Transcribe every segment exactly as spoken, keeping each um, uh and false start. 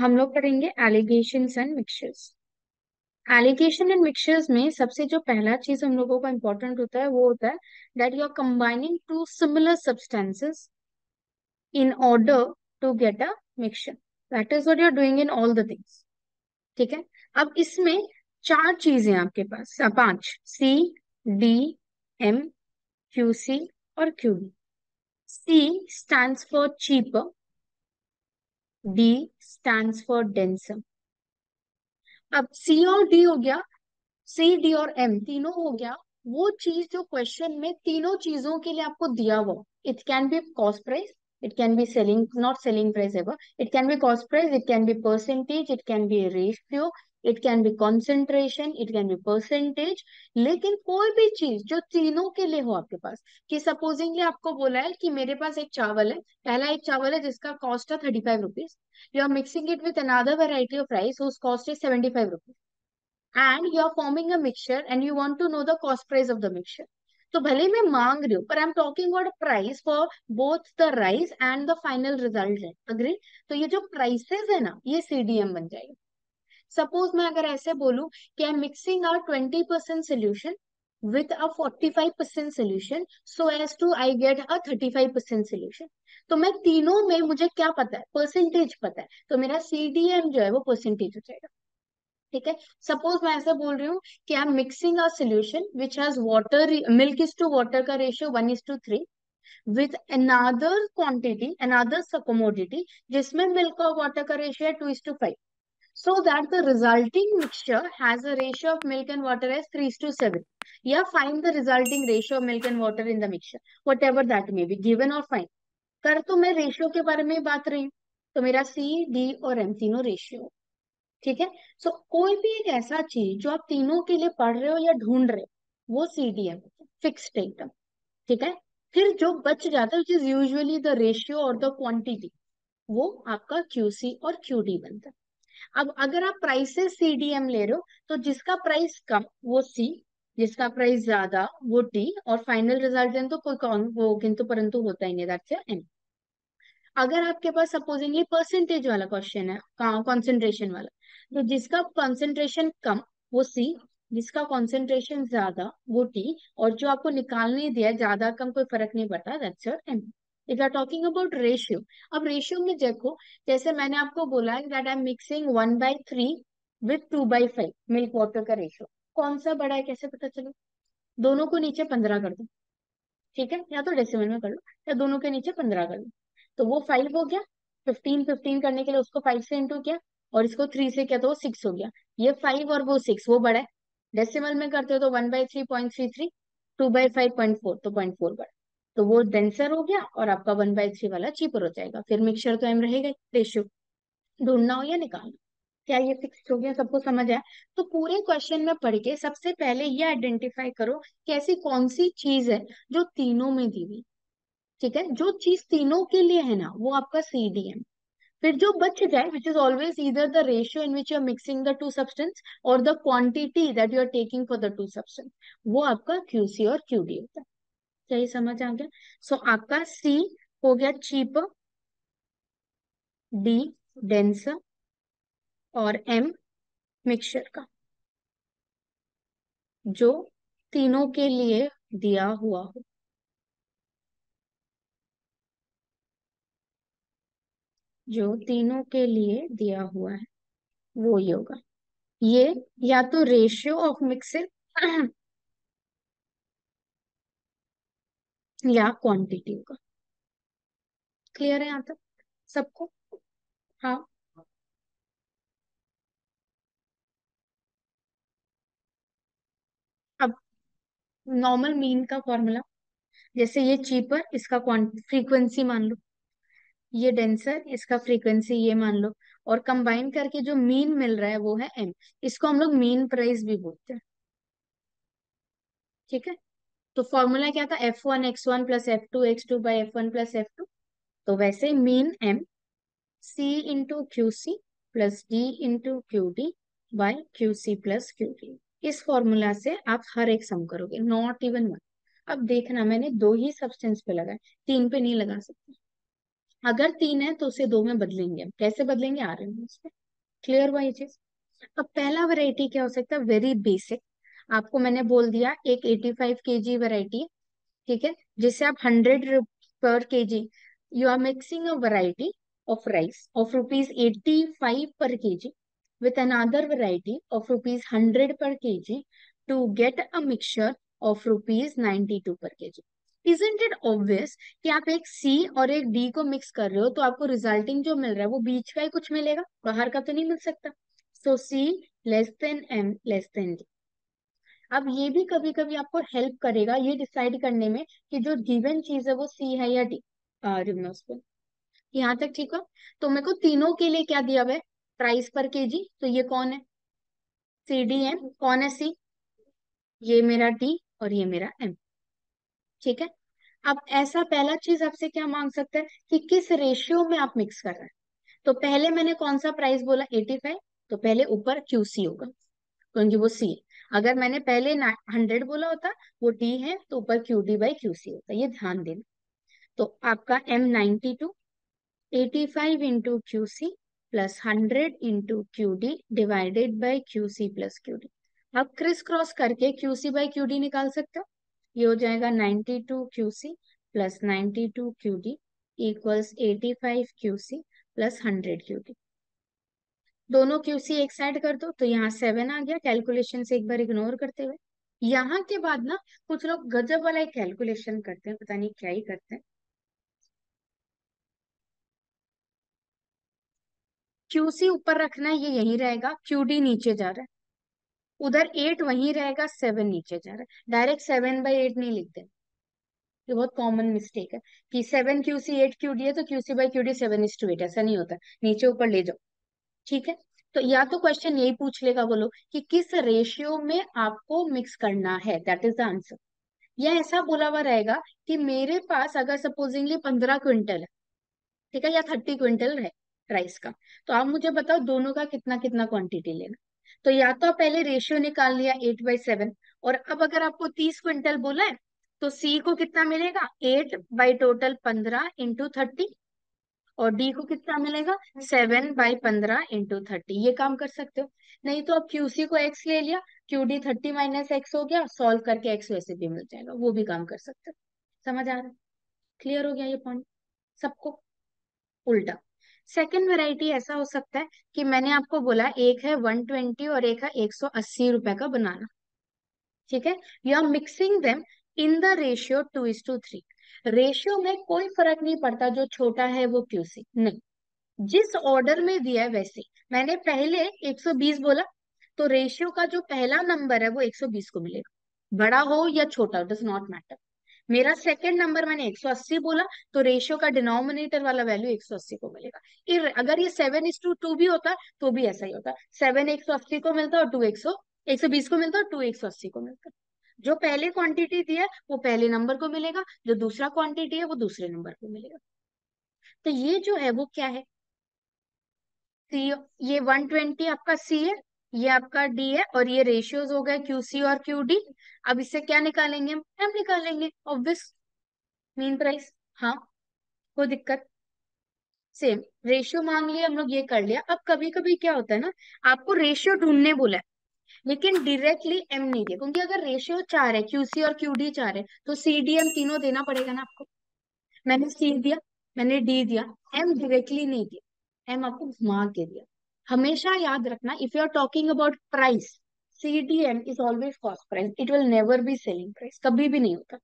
हम लोग करेंगे alligations and mixtures. Alligation and mixtures में सबसे जो पहला चीज हम लोगों को इंपॉर्टेंट होता है वो होता है that you are combining two similar substances in order to get a mixture, that is what you are doing in all the things. ठीक है, अब इसमें चार चीजें आपके पास, पांच, C D M Q C और Q D. C stands for cheaper, D stands for denser। अब C और D हो गया, C, D और M तीनों हो गया वो चीज जो क्वेश्चन में तीनों चीजों के लिए आपको दिया हुआ। It can be cost price, it can be selling, not selling price ever, it can be cost price, it can be percentage, it can be ratio, it can be concentration, it can be percentage. लेकिन कोई भी चीज जो तीनों के लिए हो आपके पास, कि सपोजिंगली आपको बोला है कि मेरे पास एक चावल है, पहला एक चावल है जिसका कॉस्ट है thirty five rupees, you are mixing it with another variety of rice whose cost is seventy five rupees, and you are forming a mixture and you want to know the cost price of the mixture. तो भले मैं मांग रही हूँ पर I am talking about price for both the rice and the final result है, agree. तो ये जो प्राइसेस है ना ये सीडीएम बन जाएगी। सपोज मैं अगर ऐसे बोलूं कि I am mixing our twenty percent solution with a forty five percent solution so as to I get a thirty five percent solution, तो मैं तीनों में मुझे क्या पता है, परसेंटेज पता है, तो मेरा सीडीएम जो है वो परसेंटेज हो जाएगा। ठीक है, सपोज मैं ऐसे बोल रही हूँ कि I am mixing a solution which has water, milk is to water का ratio one is to three with another quantity, another commodity जिसमें मिल्क और वाटर का रेशियो है two is to five so that the resulting mixture has a ratio of milk and water as three is to seven. Yeah, find the resulting ratio of milk and water in the mixture, whatever that may be given or find कर। तो मैं ratio के बारे में बात रही हूँ तो मेरा C, D और M तीनों रेशियो। ठीक है, सो कोई भी एक ऐसा चीज जो आप तीनों के लिए पढ़ रहे हो या ढूंढ रहे हो वो सी डी एम फिक्स्ड एकदम। ठीक है, फिर जो बच जाता है which is usually the ratio or the quantity, वो आपका क्यू सी और क्यू डी बनता है। अब अगर आप प्राइसेस सीडीएम ले रहे हो तो जिसका प्राइस कम वो सी, जिसका प्राइस ज्यादा वो डी, और फाइनल रिजल्ट तो कोई कौन वो किंतु परंतु होता ही नहीं, दैट्स एम। अगर आपके पास सपोजिंगली परसेंटेज वाला क्वेश्चन है, कॉन्सेंट्रेशन वाला, तो जिसका कॉन्सेंट्रेशन कम वो सी, जिसका कॉन्सेंट्रेशन ज्यादा वो डी, और जो आपको निकालने दिया ज्यादा कम कोई फर्क नहीं पड़ता, that's your M. If you are talking about ratio, अब रेशियो में देखो जैसे मैंने आपको बोला है that I'm mixing one by three with two by five milk water का रेशियो, कौन सा बड़ा है कैसे पता चले? दोनों को नीचे पंद्रह कर दो। ठीक है, या तो डेसिमल में कर लो या दोनों के नीचे पंद्रह कर लो, तो वो फाइव हो गया। फिफ्टीन फिफ्टीन करने के लिए उसको फाइव से इंटू किया और इसको थ्री से किया तो वो सिक्स हो गया। ये फाइव और वो सिक्स, वो बड़ा है। डेसिमल में करते हो तो one by three point three three, two by five point four, तो पॉइंट फोर बड़ा, तो वो डेंसर हो गया और आपका वन बाई थ्री वाला चीपर हो जाएगा। फिर मिक्सचर तो एम रहेगा, रेशियो ढूंढना हो या निकालना। क्या ये फिक्स हो गया, सबको समझ आया? तो पूरे क्वेश्चन में पढ़ के सबसे पहले ये आइडेंटिफाई करो कि ऐसी कौन सी चीज है जो तीनों में दी हुई। ठीक है, जो चीज तीनों के लिए है ना वो आपका सीडीएम। फिर जो बच जाए which is always either the ratio in which you are mixing the two substance और the quantity that you are taking for the two substance, वो आपका क्यूसी और क्यूडी होता है। यही समझ आ गया। सो so, आपका सी हो गया चीपर, डी डेंसर और एम मिक्सचर का, जो तीनों के लिए दिया हुआ हो। जो तीनों के लिए दिया हुआ है वो ये होगा। ये या तो रेशियो ऑफ मिक्सर या क्वांटिटी होगा। क्लियर है यहाँ तक सबको? हाँ, अब नॉर्मल मीन का फॉर्मूला, जैसे ये चीपर इसका फ्रीक्वेंसी मान लो, ये डेंसर इसका फ्रीक्वेंसी ये मान लो, और कंबाइन करके जो मीन मिल रहा है वो है एम। इसको हम लोग मीन प्राइस भी बोलते हैं। ठीक है, तो फॉर्मूला क्या था? F one X one plus F two X two by F one plus F two. तो वैसे mean M, C into Q C plus D into Q D by Q C plus Q D. इस formula से आप हर एक सम करोगे, not even one. अब देखना मैंने दो ही सब्सटेंस पे लगाए, तीन पे नहीं लगा सकते। अगर तीन है तो उसे दो में बदलेंगे। कैसे बदलेंगे? आर एन एस में। क्लियर हुआ ये चीज? अब पहला वैरायटी क्या हो सकता है? Very basic. आपको मैंने बोल दिया एक पचासी केजी वैरायटी, ठीक है, जिसे आप हंड्रेड पर KG, you are mixing a variety of rice of rupees पचासी पर KG with another variety of rupees hundred per kg to get a mixture of rupees ninety-two per kg. Isn't it obvious कि आप एक C और एक D को mix कर रहे हो तो आपको रिजल्टिंग जो मिल रहा है वो बीच का ही कुछ मिलेगा, बाहर का तो नहीं मिल सकता। So C less than M less than D. अब ये भी कभी कभी आपको हेल्प करेगा ये डिसाइड करने में कि जो गिवन चीज है वो C है या D। रिम्नोस्पिन यहाँ तक ठीक है? तो मेरे को तीनों के लिए क्या दिया हुआ है? प्राइस पर केजी। तो ये कौन है? C D M. कौन है? सी। ये मेरा डी और ये मेरा एम, ठीक है। अब ऐसा पहला चीज आपसे क्या मांग सकता है कि किस रेशियो में आप मिक्स कर रहे हैं। तो पहले मैंने कौन सा प्राइस बोला? पचासी, तो पहले ऊपर क्यू सी होगा क्योंकि वो सी है। अगर मैंने पहले हंड्रेड बोला होता वो डी है तो ऊपर Q D by Q C होता, ये ध्यान देना। तो आपका M ninety two eighty five into Q C plus hundred into Q D divided by Q C plus Q D. आप क्रिस क्रॉस करके Q C by Q D निकाल सकते हो। ये हो जाएगा ninety two Q C plus ninety two Q D equals eighty five Q C plus hundred Q D. दोनों Q C एक साइड कर दो तो यहाँ सेवन आ गया, कैलकुलेशन से एक बार इग्नोर करते हुए। यहाँ के बाद ना कुछ लोग गजब वाला एक कैलकुलेशन करते हैं, पता नहीं क्या ही करते हैं। क्यूसी ऊपर रखना है, ये यही रहेगा, क्यूडी नीचे जा रहा है, उधर एट वही रहेगा, सेवन नीचे जा रहा है। डायरेक्ट सेवन बाई एट नहीं लिख देना, ये बहुत कॉमन मिस्टेक है कि सेवन क्यूसी एट क्यूडी है तो QC by QD seven is to eight, ऐसा नहीं होता, नीचे ऊपर ले जाओ, ठीक है। तो या तो क्वेश्चन यही पूछ लेगा बोलो कि किस रेशियो में आपको मिक्स करना है, दैट इज द आंसर। या ऐसा बोला हुआ रहेगा कि मेरे पास अगर सपोजिंगली पंद्रह क्विंटल है, ठीक है, या थर्टी क्विंटल है राइस का, तो आप मुझे बताओ दोनों का कितना कितना क्वांटिटी लेना। तो या तो आप पहले रेशियो निकाल लिया एट बाई सेवन, और अब अगर आपको तीस क्विंटल बोला है तो सी को कितना मिलेगा? एट बाई टोटल पंद्रह इंटू थर्टी, और डी को कितना मिलेगा? सेवन बाई पंद्रह इंटू थर्टी। ये काम कर सकते हो। नहीं तो आप क्यूसी को एक्स ले लिया, क्यूडी थर्टी माइनस एक्स हो गया, सॉल्व करके एक्स वैसे भी मिल जाएगा, वो भी काम कर सकते हो। समझ आ रहा है? क्लियर हो गया ये पॉइंट सबको? उल्टा सेकेंड वेराइटी ऐसा हो सकता है कि मैंने आपको बोला एक है एक सौ बीस और एक है एक सौ अस्सी रुपए का बनाना, ठीक है। You are mixing them in the ratio two is to three. Ratio में कोई फर्क नहीं पड़ता, जो छोटा है वो क्यूसी नहीं, जिस ऑर्डर में दिया है वैसे। मैंने पहले एक सौ बीस बोला तो रेशियो का जो पहला नंबर है वो एक सौ बीस को मिलेगा, बड़ा हो या छोटा, डज नॉट मैटर। मेरा सेकंड नंबर मैंने एक सौ अस्सी बोला तो रेशियो का डिनोमिनेटर वाला वैल्यू एक सौ अस्सी को मिलेगा। अगर ये सेवन इज टू टू भी होता तो भी ऐसा ही होता, सेवन एक सौ अस्सी को मिलता और टू एक सौ बीस को मिलता और टू एक सौ अस्सी को मिलता। जो पहले क्वांटिटी दिया है वो पहले नंबर को मिलेगा, जो दूसरा क्वांटिटी है वो दूसरे नंबर को मिलेगा। तो ये जो है वो क्या है? ये एक सौ बीस आपका सी है, ये आपका डी है, और ये रेशियोज हो गए क्यूसी और क्यूडी। अब इससे क्या निकालेंगे? हम एम निकालेंगे, ऑब्वियस, मीन प्राइस। हाँ, कोई दिक्कत? सेम रेशियो मांग लिया, हम लोग ये कर लिया। अब कभी कभी क्या होता है ना, आपको रेशियो ढूंढने बोला है लेकिन डायरेक्टली एम नहीं दिया, क्योंकि अगर रेशियो चार है, क्यूसी और क्यूडी चार है, तो सी डी एम तीनों देना पड़ेगा ना आपको। मैंने सी दिया, मैंने डी दिया, एम डायरेक्टली नहीं दिया, एम आपको घुमा के दिया। हमेशा याद रखना, if you are talking about price, CDM is always cost price, it will never be selling price, कभी भी नहीं होता,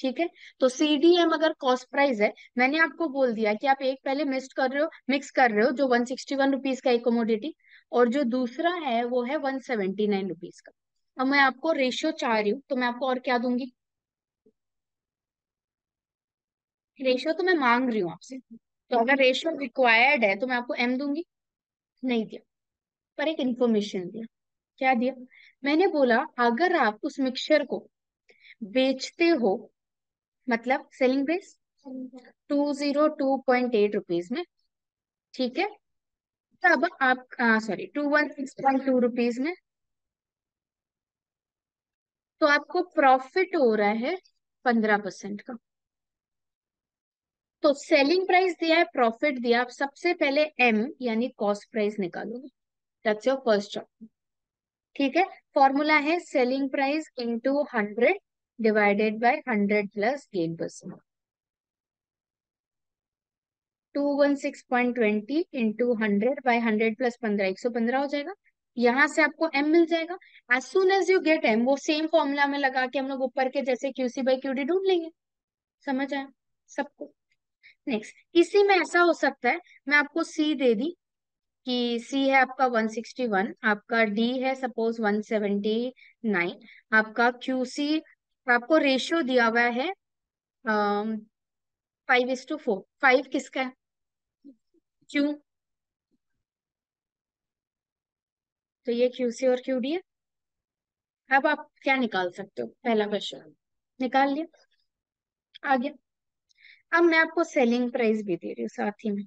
ठीक है। तो सीडीएम अगर कॉस्ट प्राइस है, मैंने आपको बोल दिया कि आप एक पहले मिक्स कर रहे हो मिक्स कर रहे हो जो वन सिक्सटी वन रुपीज का एक कमोडिटी, और जो दूसरा है वो है वन सेवेंटी नाइन रुपीज का। अब मैं आपको रेशियो चाह रही हूँ तो मैं आपको और क्या दूंगी? रेशियो तो मैं मांग रही हूँ आपसे, तो अगर रेशियो रिक्वायर्ड है तो मैं आपको एम दूंगी, नहीं दिया, पर एक इंफॉर्मेशन दिया। क्या दिया? मैंने बोला अगर आप उस मिक्सचर को बेचते हो, मतलब selling price two zero two point eight rupees में, ठीक है, तब आप sorry two one six point two rupees में, तो आपको प्रॉफिट हो रहा है पंद्रह परसेंट का। तो सेलिंग प्राइस दिया है, प्रॉफिट दिया, आप सबसे पहले एम यानी कॉस्ट प्राइस निकालोगे, दैट्स योर फर्स्ट चैप्टर। ठीक है, फॉर्मूला है selling price into hundred divided by hundred plus gain percent, two one six point twenty into hundred by hundred plus पंद्रह, एक सौ पंद्रह हो जाएगा। यहाँ से आपको एम मिल जाएगा। As soon as you get M, वो सेम फॉर्मूला में लगा के हम लोग ऊपर के जैसे क्यूसी बाई क्यूडी ढूंढ लेंगे। समझ आया सबको? नेक्स्ट, इसी में ऐसा हो सकता है मैं आपको सी दे दी कि सी है आपका वन सिक्सटी वन, आपका डी है सपोज वन सेवेंटी नाइन, आपका क्यूसी आपको रेशियो दिया हुआ है five is to four. Five किसका है? क्यू, तो ये क्यूसी और क्यूडी है। अब आप क्या निकाल सकते हो? पहला क्वेश्चन निकाल लिया, आ गया। अब मैं आपको सेलिंग प्राइस भी दे रही हूँ साथ ही में।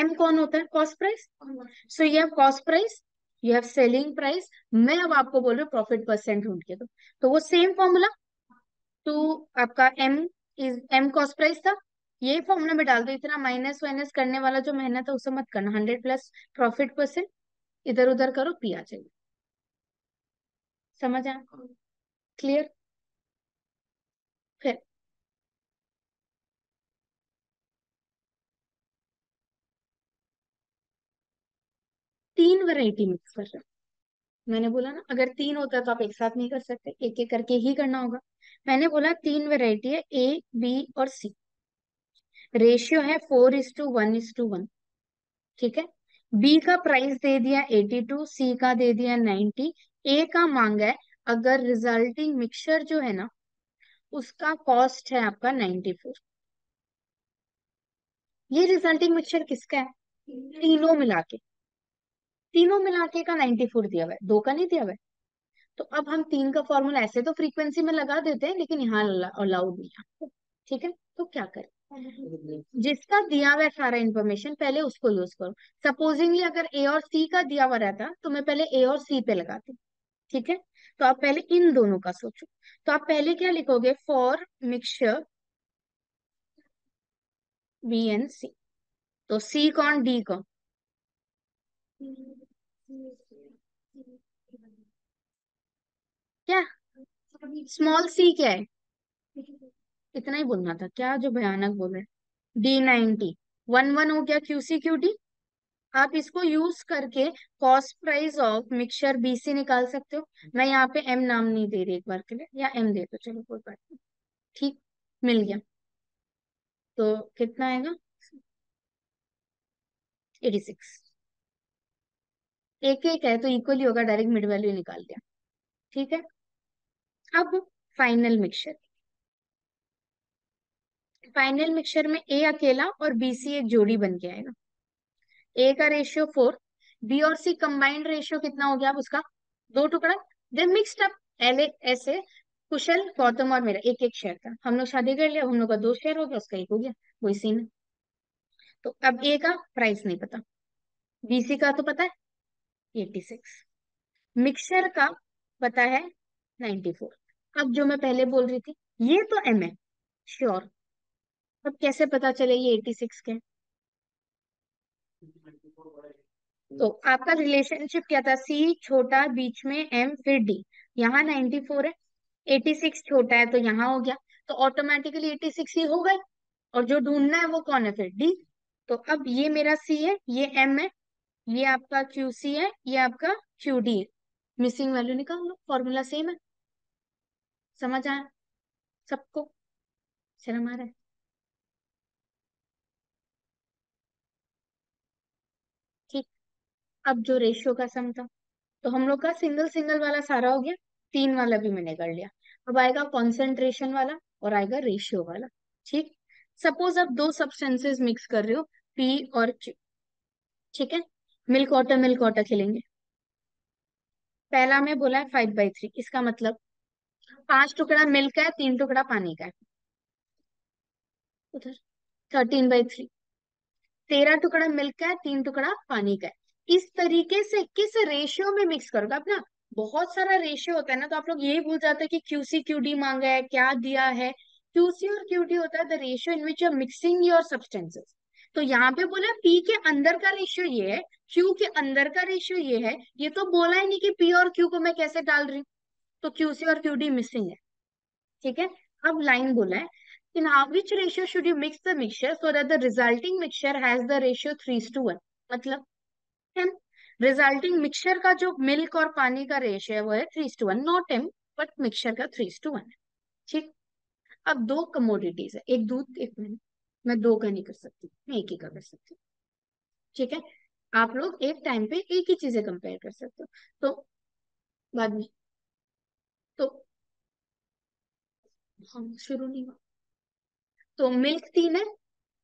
एम कौन होता है? Cost price. So you have cost price, you have selling price. मैं अब आपको बोल रही हूँ प्रॉफिट परसेंट ढूंढ के दो, तो वो सेम फॉर्मूला टू आपका M is M cost price था, ये फॉर्मूला में डाल दो। इतना माइनस वाइनस करने वाला जो मेहनत है उसे मत करना। हंड्रेड प्लस प्रॉफिट परसेंट इधर उधर करो, पी आ जाएगी। समझ आया? क्लियर? फिर तीन वैरायटी मिक्स कर रहे हो। मैंने बोला ना अगर तीन होता है तो आप एक साथ नहीं कर सकते, एक एक करके ही करना होगा। मैंने बोला तीन वैरायटी है, ए बी और सी। रेशियो है four is to one is to one. ठीक है, बी का प्राइस दे दिया एटी टू, सी का दे दिया नाइंटी, ए का मांगा है। अगर रिजल्टिंग मिक्सचर जो है ना उसका कॉस्ट है आपका नाइंटी फोर। ये रिजल्टिंग मिक्सचर किसका है? तीनों मिला के, तीनों मिला के का नाइंटी फोर दिया हुआ है, दो का नहीं दिया हुआ है। तो अब हम तीन का फॉर्मूला ऐसे तो फ्रीक्वेंसी में लगा देते हैं लेकिन यहाँ अलाउड नहीं है। ठीक है, तो क्या करें? जिसका दिया हुआ सारा इन्फॉर्मेशन पहले उसको यूज करो। सपोजिंगली अगर ए और सी का दिया हुआ रहता तो मैं पहले ए और सी पे लगाती। ठीक है, तो आप पहले इन दोनों का सोचो। तो आप पहले क्या लिखोगे? For mixture B and C, तो सी कौन, डी कौन? क्या स्मॉल सी क्या है? इतना ही बोलना था, क्या जो भयानक बोल रहे हैं। डी नाइनटी, वन वन हो गया क्यूसी क्यूडी। आप इसको यूज करके cost price of mixture BC निकाल सकते हो। मैं यहाँ पे एम नाम नहीं दे रही एक बार के लिए, या एम दे दो, चलो कोई बात नहीं। ठीक, मिल गया। तो कितना आएगा? एटी सिक्स एक एक है तो इक्वली होगा, डायरेक्ट मिड वैल्यू निकाल दिया। ठीक है, अब फाइनल मिक्सचर। फाइनल मिक्सचर में ए अकेला और बी सी एक जोड़ी बन के आएगा। ए का रेशियो फोर, बी और सी कंबाइंड रेशियो कितना हो गया अब उसका? दो टुकड़ा देन मिक्सड अप। एले ऐसे कुशल, गौतम और मेरा एक एक शेयर था, हम लोग शादी कर लिया, हम लोग का दो शेयर हो गया, उसका एक हो गया, वही सीन है। तो अब ए का प्राइस नहीं पता, बी सी का तो पता है एटी सिक्स, मिक्सचर का पता है नाइंटी फोर। अब जो मैं पहले बोल रही थी ये तो एम है श्योर, अब कैसे पता चले ये एटी सिक्स के? तो आपका रिलेशनशिप क्या था? सी छोटा बीच में एम फिर डी, यहाँ नाइंटी फोर है, एटी सिक्स छोटा है तो यहाँ हो गया, तो ऑटोमेटिकली एटी सिक्स ही हो गए। और जो ढूंढना है वो कौन है फिर? डी। तो अब ये मेरा सी है, ये एम है, ये आपका क्यू सी है, ये आपका क्यू डी है। मिसिंग वैल्यू निकाल लो, फॉर्मूला सेम है। समझ आया सबको? शर्म आ रहा है? ठीक, अब जो रेशियो का सम था तो हम लोग का सिंगल सिंगल वाला सारा हो गया, तीन वाला भी मैंने कर लिया। अब आएगा कॉन्सेंट्रेशन वाला और आएगा रेशियो वाला। ठीक, सपोज आप दो सब्सटेंसेस मिक्स कर रहे हो पी और क्यू। ठीक है, मिल्क वाटर मिल्क वाटर खेलेंगे। पहला में बोला है फाइव बाई थ्री, इसका मतलब पांच टुकड़ा मिल्क का है, तीन टुकड़ा पानी का है। उधर थर्टीन बाई थ्री, तेरह टुकड़ा मिल्क का है, तीन टुकड़ा पानी का है। इस तरीके से किस रेशियो में मिक्स करोगे अपना? बहुत सारा रेशियो होता है ना, तो आप लोग यही भूल जाते हैं कि क्यूसी क्यूडी मांगा है, क्या दिया है, क्यूसी और क्यूटी होता है the ratio in which you are mixing your substances. तो यहाँ पे बोला पी के अंदर का रेशियो ये है, क्यू के अंदर का रेशियो ये है, ये तो बोला ही नहीं कि पी और क्यू को मैं कैसे डाल रही हूँ। तो क्यूसी और क्यूटी मिसिंग है, ठीक है। अब लाइन बोला है in how which ratio should you mix the mixture so that the resulting mixture has the ratio three is to one. मतलब रिजल्टिंग मिक्सचर का जो मिल्क और पानी का रेशियो है वो है three is to one, not ten but mixture का थ्री इज टू वन है, ठीक। अब दो कमोडिटीज है, एक दूध एक पानी, मैं दो का नहीं कर सकती, मैं एक ही का कर सकती हूँ, ठीक है। आप लोग एक टाइम पे एक ही चीजें कंपेयर कर सकते हो। तो बाद में तो हम शुरू नहीं हुआ। तो मिल्क तीन है,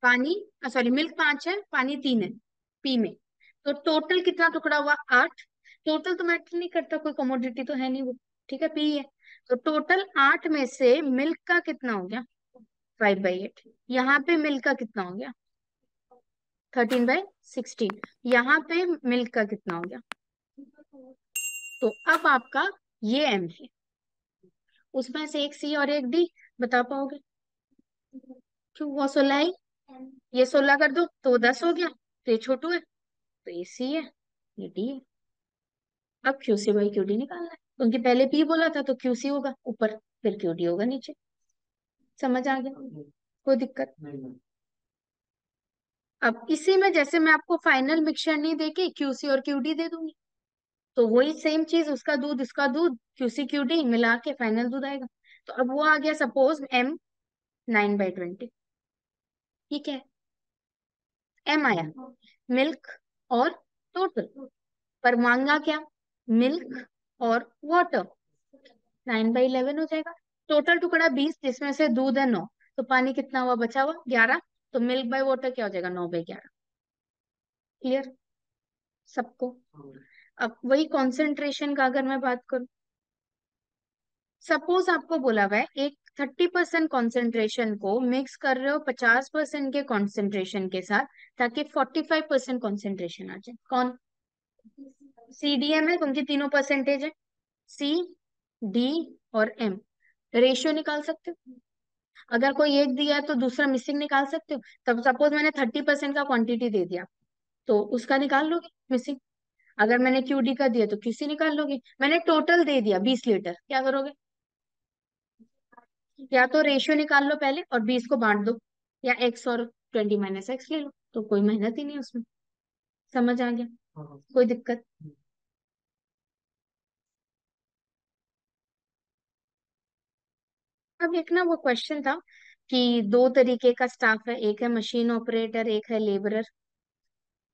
पानी सॉरी मिल्क पांच है, पानी तीन है पी में। तो टोटल कितना टुकड़ा हुआ, आठ। टोटल तो मैटर नहीं करता, कोई कमोडिटी तो है नहीं वो, ठीक है, पी है। तो टोटल आठ में से मिल्क का कितना हो गया, फाइव बाई एट। यहाँ पे मिल्क का कितना हो गया, थर्टीन बाई सिक्सटीन। यहाँ पे मिल्क का कितना हो गया। तो अब आपका ये एम है, उसमें से एक सी और एक डी, बता पाओगे क्यों? वो सोलह ही, ये सोलह कर दो तो दस हो गया, तो ये छोटू है, तो ये सी है, ये डी है। अब क्यूसी बाई क्यूडी निकालना है, क्योंकि पहले पी बोला था तो क्यूसी होगा ऊपर, फिर क्यूडी होगा नीचे। समझ आ गया, कोई दिक्कत नहीं। अब इसी में जैसे मैं आपको फाइनल मिक्सचर नहीं देके क्यूसी और क्यूडी दे दूंगी, तो वही सेम चीज, उसका दूध उसका दूध क्यूसी क्यूडी मिला के फाइनल दूध आएगा। तो अब वो आ गया suppose M nine by twenty, ठीक है। एम आया मिल्क और टोटल, पर मांगा क्या, मिल्क और वाटर। नाइन बाई इलेवन हो जाएगा। टोटल टुकड़ा बीस, जिसमें से दूध है नौ, तो पानी कितना हुआ बचा हुआ ग्यारह, तो मिल्क बाय वाटर क्या हो जाएगा, नौ बाई ग्यारह। क्लियर सबको? अब वही कॉन्सेंट्रेशन का अगर मैं बात करूं, सपोज आपको बोला हुआ है एक थर्टी परसेंट कॉन्सेंट्रेशन को मिक्स कर रहे हो पचास परसेंट के कॉन्सेंट्रेशन के साथ, ताकि फोर्टी फाइव परसेंट कॉन्सेंट्रेशन आ जाए। कौन? सी डी एम है, क्योंकि तीनों परसेंटेज है, सी डी और एम। रेशियो निकाल सकते हो, अगर कोई एक दिया है तो दूसरा मिसिंग निकाल सकते हो। तब सपोज मैंने थर्टी परसेंट का क्वांटिटी दे दिया तो उसका निकाल लोगे मिसिंग। अगर मैंने क्यूडी का दिया तो क्यूसी निकाल लोगे। मैंने टोटल दे दिया बीस लीटर, क्या करोगे, या तो रेशियो निकाल लो पहले और बीस को बांट दो, या एक्स और ट्वेंटी माइनस एक्स ले लो, तो कोई मेहनत ही नहीं उसमें। समझ आ गया, कोई दिक्कत? अब एक ना वो क्वेश्चन था कि दो तरीके का स्टाफ है, एक है मशीन ऑपरेटर, एक है लेबरर,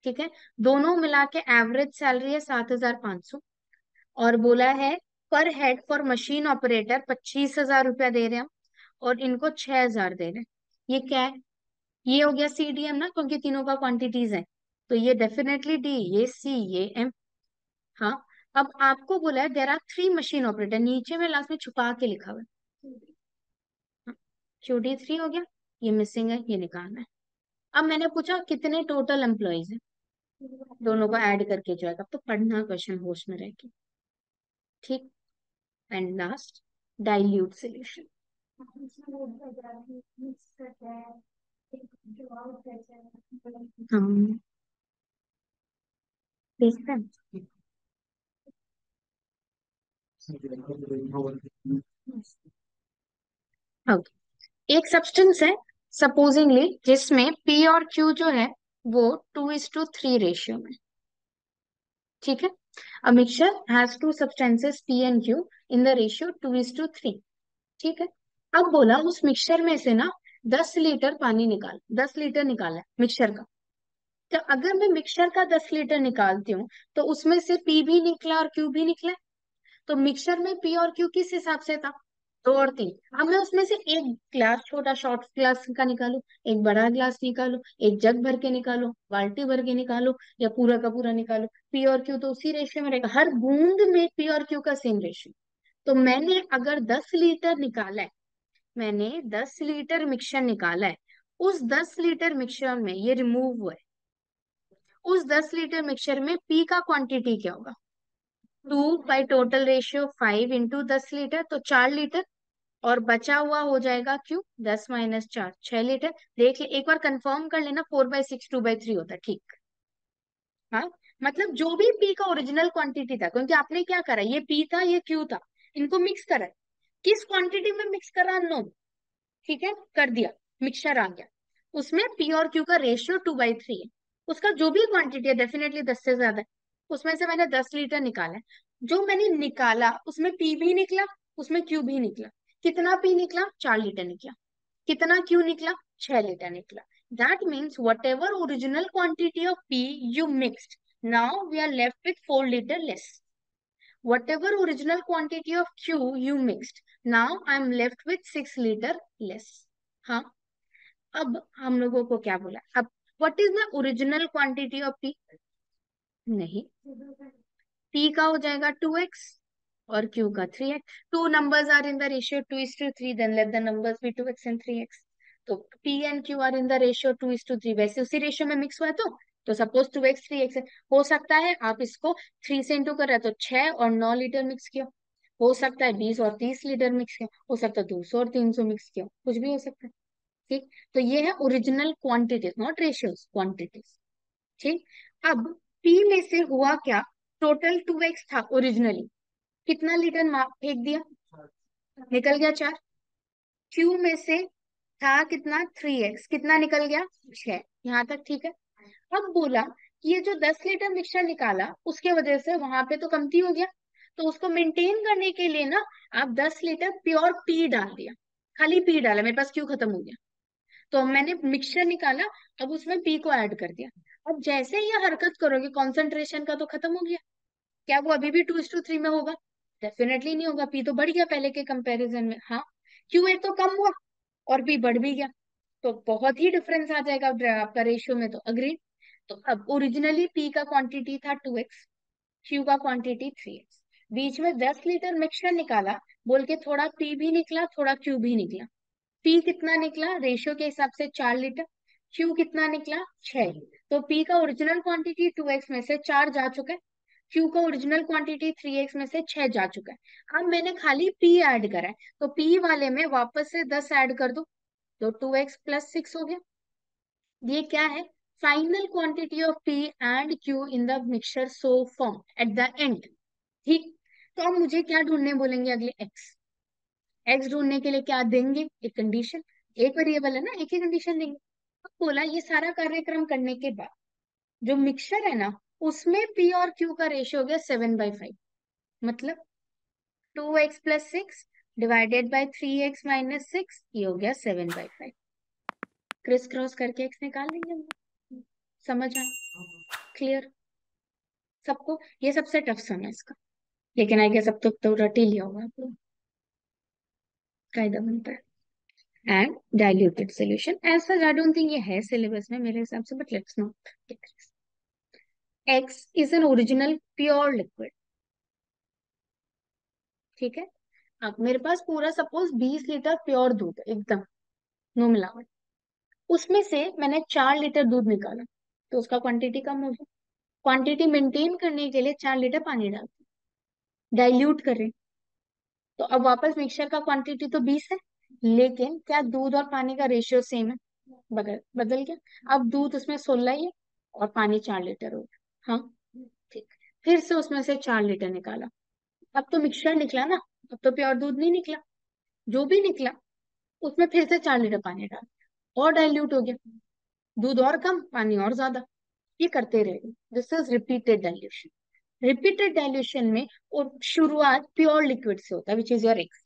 ठीक है। दोनों मिला के एवरेज सैलरी है सात हजार पांच सौ, और बोला है पर हेड फॉर मशीन ऑपरेटर पच्चीस हजार रुपया दे रहे हैं और इनको छह हजार दे रहे हैं। ये क्या है? ये हो गया सीडीएम ना, क्योंकि तीनों का क्वांटिटीज है, तो ये डेफिनेटली डी, ये सी, ये एम। हाँ, अब आपको बोला है there are three machine operator, नीचे में लास्ट में छुपा के लिखा हुआ है। क्यूडी थ्री हो गया, ये मिसिंग है, ये निकालना है। अब मैंने पूछा कितने टोटल एम्प्लॉयज है, दोनों को ऐड करके जो आएगा। तो पढ़ना क्वेश्चन होश में रह के, ठीक। And last dilute solution. हम देखते हैं। ओके, एक सब्सटेंस है सपोजिंगली जिसमें पी और क्यू जो है वो two is to three ratio में, ठीक है। A mixture has two substances P and Q in the ratio two is to three, ठीक है। अब बोला उस मिक्सचर में से ना दस लीटर पानी निकाल, दस लीटर निकाला है मिक्सचर का। तो अगर मैं मिक्सचर का दस लीटर निकालती हूँ तो उसमें से P भी निकला और Q भी निकला, तो मिक्सचर में P और Q किस हिसाब से था, दो और तीन। अब मैं उसमें से एक ग्लास, छोटा शॉर्ट ग्लास का निकालू, एक बड़ा ग्लास निकालू, एक जग भर के निकालो, बाल्टी भर के निकालो, या पूरा का पूरा निकालो, पी और क्यू तो उसी रेशियो में रहेगा। हर बूंद में पी और क्यू का सेम रेशियो। तो मैंने अगर दस लीटर निकाला है, मैंने दस लीटर मिक्सचर निकाला है, उस दस लीटर मिक्सचर में ये रिमूव हुआ है, उस दस लीटर मिक्सचर में पी का क्वांटिटी क्या होगा, two by total ratio five into दस लीटर, तो चार लीटर, और बचा हुआ हो जाएगा क्यू दस माइनस चार छह लीटर। देख ले एक बार कंफर्म कर लेना, four by six two by three होता है ठीक। हाँ मतलब जो भी पी का ओरिजिनल क्वांटिटी था, क्योंकि आपने क्या करा ये पी था ये क्यू था, इनको मिक्स करा, किस क्वांटिटी में मिक्स करा नो, ठीक है कर दिया मिक्सचर आ गया, उसमें पी और क्यू का रेशियो टू बाई थ्री है, उसका जो भी क्वांटिटी है डेफिनेटली दस से ज्यादा है, उसमें से मैंने दस लीटर निकाला, जो मैंने निकाला उसमें पी भी निकला उसमें क्यू भी निकला, कितना पी निकला चार लीटर निकला, कितना क्यू निकला छह लीटर निकला। That means whatever original quantity of P you mixed, now we are left with four litre less. Whatever original quantity of Q you mixed, now I am left with six litre less. हाँ अब हम लोगों को क्या बोला, अब what is the original quantity of P, नहीं P का हो जाएगा टू एक्स और क्यू का three X, two numbers are in the ratio two is to three, then let the numbers be two X and three X, तो P and Q are in the ratio two is to three, वैसे उसी ratio में mix हुआ है तो तो suppose two X three X हो सकता है, आप इसको थ्री से इंटू कर रहे हो तो छह और नौ लीटर मिक्स किया, हो सकता है बीस और तीस लीटर मिक्स किया, हो सकता है दो सौ और तीन सौ मिक्स किया, कुछ भी हो सकता है ठीक। तो ये है original quantities not ratios, quantities ठीक। अब पी में से हुआ क्या, टोटल टू एक्स था ओरिजिनली, कितना लीटर फेंक दिया निकल गया चार, क्यू में से था कितना थ्री एक्स कितना निकल गया छह, यहाँ तक ठीक है। अब बोला कि ये जो दस लीटर मिक्सचर निकाला उसके वजह से वहां पे तो कमती हो गया, तो उसको मेंटेन करने के लिए ना आप दस लीटर प्योर पी डाल दिया, खाली पी डाला, मेरे पास क्यू खत्म हो गया, तो मैंने मिक्सचर निकाला अब उसमें पी को ऐड कर दिया। अब जैसे ही हरकत करोगे कॉन्सेंट्रेशन का तो खत्म हो गया, क्या वो अभी भी टू इस टू थ्री में होगा, डेफिनेटली नहीं होगा, पी तो बढ़ गया पहले के कंपैरिजन में। हाँ क्यू एक तो कम हुआ और पी बढ़ भी गया, तो बहुत ही डिफरेंस आ जाएगा आपका रेशियो में, तो अग्री। तो अब ओरिजिनली पी का क्वांटिटी था टू एक्स, क्यू का क्वांटिटी थ्री एक्स, बीच में दस लीटर मिक्सचर निकाला बोल के थोड़ा पी भी निकला थोड़ा क्यू भी निकला, पी कितना निकला रेशियो के हिसाब से चार लीटर, क्यू कितना निकला छह, तो पी का ओरिजिनल क्वांटिटी टू एक्स में से चार जा चुका है, क्यू का ओरिजिनल क्वांटिटी थ्री एक्स में से छह जा चुका है, अब मैंने खाली पी ऐड करा है, तो पी वाले में वापस से दस ऐड कर दो तो टू एक्स प्लस सिक्स हो गया। ये क्या है, final quantity of P and Q in the mixture so form at the end ठीक। तो अब मुझे क्या ढूंढने बोलेंगे अगले, एक्स, एक्स ढूंढने के लिए क्या देंगे, एक कंडीशन, एक वेरिएबल है ना एक ही कंडीशन देंगे। अब बोला ये सारा कार्यक्रम करने के बाद जो मिक्सचर है ना उसमें पी और क्यू का रेशियो हो गया सेवन बाई फाइव, मतलब two X plus six divided by three X minus six, ये हो गया seven by five, criss cross करके एक्स निकाल लेंगे हम। समझ आया क्लियर सबको, ये सबसे टफ सम है इसका, लेकिन आई गेस अब तक तो रट ही लिया होगा आपको, कायदा बनता है। And diluted solution as such I don't think ये है सिलेबस में मेरे हिसाब से, but let's not discuss. X is an original pure liquid ठीक है। अब मेरे पास पूरा सपोज बीस लीटर प्योर दूध एकदम नो मिलावट, उसमें से मैंने चार लीटर दूध निकाला तो उसका क्वांटिटी कम हो गया, क्वांटिटी मेंटेन करने के लिए चार लीटर पानी डालते डाइल्यूट करें, तो अब वापस मिक्सचर का क्वांटिटी तो बीस है, लेकिन क्या दूध और पानी का रेशियो सेम है, बदल बदल गया, अब दूध उसमें सोलह ही है और पानी चार लीटर हो गया। हाँ ठीक, फिर से उसमें से चार लीटर निकाला, अब तो मिक्सचर निकला ना, अब तो प्योर दूध नहीं निकला, जो भी निकला उसमें फिर से चार लीटर पानी डाल और डाइल्यूट हो गया, दूध और कम पानी और ज्यादा, ये करते रहे। This is repeated dilution. Repeated dilution में और शुरुआत प्योर लिक्विड से होता है विच इज योर एक्स।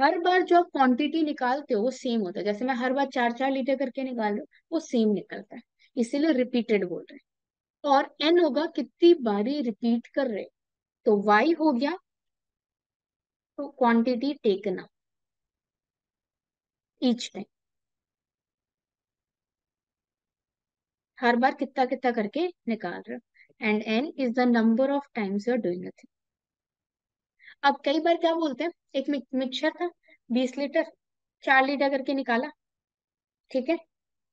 हर बार जो आप क्वांटिटी निकालते हो वो सेम होता है, जैसे मैं हर बार चार चार लीटर करके निकाल रही हूँ वो सेम निकलता है, इसीलिए रिपीटेड बोल रहे हैं। और एन होगा कितनी बारी रिपीट कर रहे, तो वाई हो गया तो quantity taken up each time, हर बार कितना कितना करके निकाल रहे हो, and N is the number of times you are doing a thing. अब कई बार क्या बोलते हैं, एक मिक्सचर था बीस लीटर, चार लीटर करके निकाला ठीक है,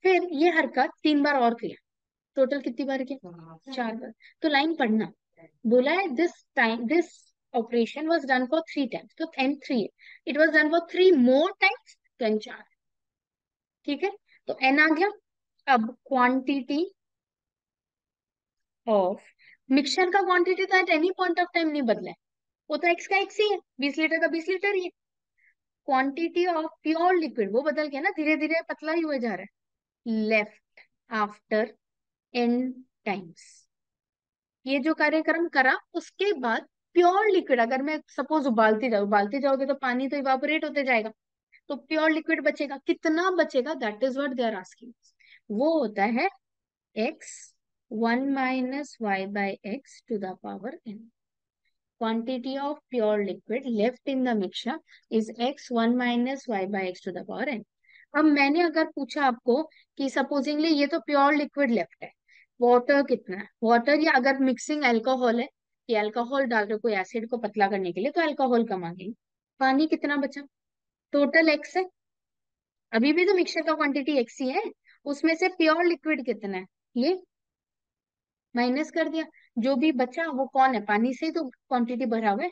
फिर ये हरकत तीन बार और किया, टोटल कितनी बार किया चार बार। तो लाइन पढ़ना बोला है, this time this operation was done for three times, तो n three है, it was done for three more times than चार, ठीक है, तो n आ गया। अब quantity of मिक्सचर का क्वांटिटी तो at any point of time नहीं बदला है, वो तो एक्स का एक्स ही है, बीस लीटर का बीस लीटर ही है। क्वांटिटी ऑफ प्योर लिक्विड वो बदल गया ना, धीरे धीरे पतला ही हुआ जा रहा है। लेफ्ट आफ्टर एन टाइम्स, ये जो कार्यक्रम करा उसके बाद प्योर लिक्विड, अगर मैं सपोज उबालती जाऊँ, उबालती जाओगे तो पानी तो इवापोरेट होते जाएगा, तो प्योर लिक्विड बचेगा, कितना बचेगा, that is what they are asking. वो होता है x one minus Y by x to the power N. Quantity of pure liquid left in the mixture is X one minus Y by x to the power N. अब मैंने अगर पूछा आपको कि supposingly ये तो प्योर लिक्विड लेफ्ट है, water कितना है, वाटर या अगर मिक्सिंग अल्कोहल है कि अल्कोहल डाल रहे कोई एसिड को पतला करने के लिए तो अल्कोहल कम आ गई, पानी कितना बचा, टोटल एक्स है, अभी भी तो मिक्सचर का क्वांटिटी एक्स ही है, उसमें से प्योर लिक्विड कितना है, ये माइनस कर दिया, जो भी बचा वो कौन है, पानी से ही तो क्वांटिटी भरा हुआ है।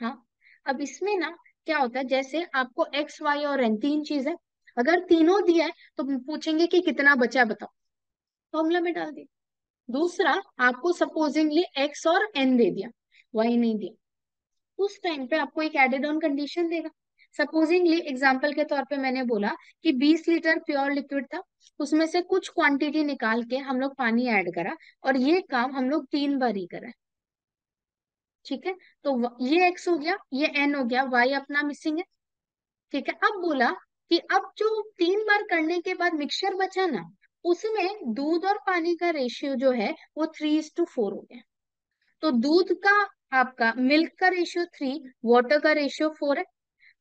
हाँ, अब इसमें ना क्या होता है, जैसे आपको एक्स वाई और एन तीन चीज है, अगर तीनों दिया है तो पूछेंगे कि कितना बचा बताओ, फॉर्मूला में डाल दिया। दूसरा आपको सपोजिंगली एक्स और एन दे दिया, वाई नहीं दिया, उस टाइम पे आपको एक एडेड ऑन कंडीशन देगा। सपोजिंगली एग्जाम्पल के तौर पे मैंने बोला कि बीस लीटर प्योर लिक्विड था, उसमें से कुछ क्वांटिटी निकाल के हम लोग पानी ऐड करा, और ये काम हम लोग तीन बार ही करा, ठीक है। तो ये एक्स हो गया, ये एन हो गया, वाई अपना मिसिंग है, ठीक है। अब बोला कि अब जो तीन बार करने के बाद मिक्सचर बचा ना, उसमें दूध और पानी का रेशियो जो है वो थ्री इज टू फोर हो गया, तो दूध का आपका मिल्क का रेशियो थ्री, वाटर का रेशियो फोर है,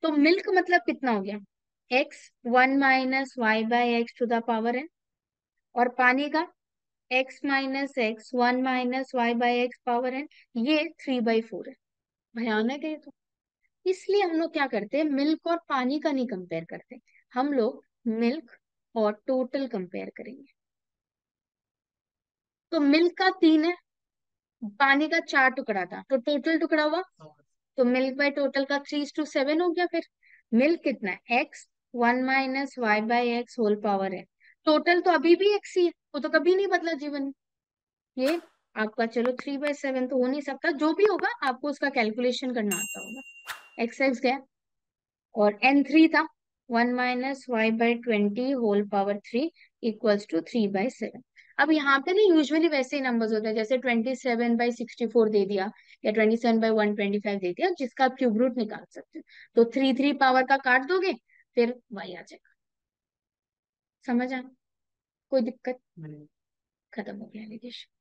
तो मिल्क मतलब कितना हो गया, x one minus Y by x to the power n, और पानी का x minus x one minus Y by x power n, ये थ्री बाई फोर है। भयानक है तो, इसलिए हम लोग क्या करते हैं, मिल्क और पानी का नहीं कंपेयर करते, हम लोग मिल्क और टोटल कंपेयर करेंगे। तो मिल्क का तीन है, पानी का चार टुकड़ा था, तो टोटल टुकड़ा हुआ, तो मिल्क बाय टोटल का थ्री टू सेवन हो गया। फिर मिल्क कितना है, x one minus Y by x whole power है, टोटल तो अभी भी एक्स ही है, वो तो कभी नहीं बदला जीवन में। ये आपका चलो थ्री बाय सेवन तो हो नहीं सकता, जो भी होगा आपको उसका कैलकुलेशन करना आता होगा। एक्स एक्स गया, और एन थ्री था, one minus Y by twenty whole power three equals to three by seven. अब यहाँ पे ना यूजुअली वैसे ही नंबर्स होते हैं, जैसे twenty seven by sixty four दे दिया या twenty seven by one twenty five दे दिया, जिसका आप क्यूब रूट निकाल सकते हो, तो थ्री थ्री पावर का काट दोगे फिर वाई आ जाएगा। समझ आया, कोई दिक्कत, खत्म हो गया एलिगेशन।